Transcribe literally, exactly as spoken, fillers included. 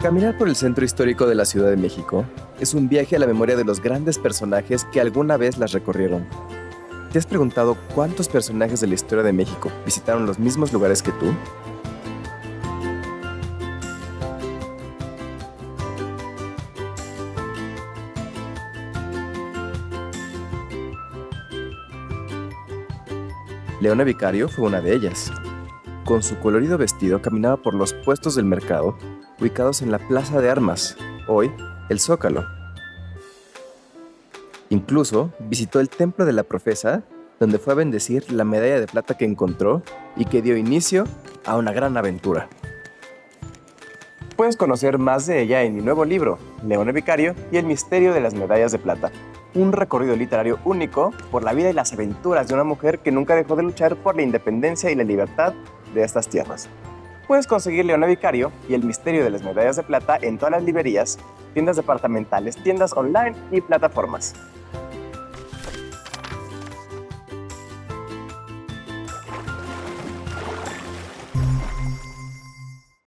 Caminar por el centro histórico de la Ciudad de México es un viaje a la memoria de los grandes personajes que alguna vez las recorrieron. ¿Te has preguntado cuántos personajes de la historia de México visitaron los mismos lugares que tú? Leona Vicario fue una de ellas. Con su colorido vestido caminaba por los puestos del mercado ubicados en la Plaza de Armas, hoy el Zócalo. Incluso visitó el Templo de la Profesa, donde fue a bendecir la medalla de plata que encontró y que dio inicio a una gran aventura. Puedes conocer más de ella en mi nuevo libro, Leona Vicario y el misterio de las medallas de plata, un recorrido literario único por la vida y las aventuras de una mujer que nunca dejó de luchar por la independencia y la libertad de estas tierras. Puedes conseguir Leona Vicario y el misterio de las medallas de plata en todas las librerías, tiendas departamentales, tiendas online y plataformas.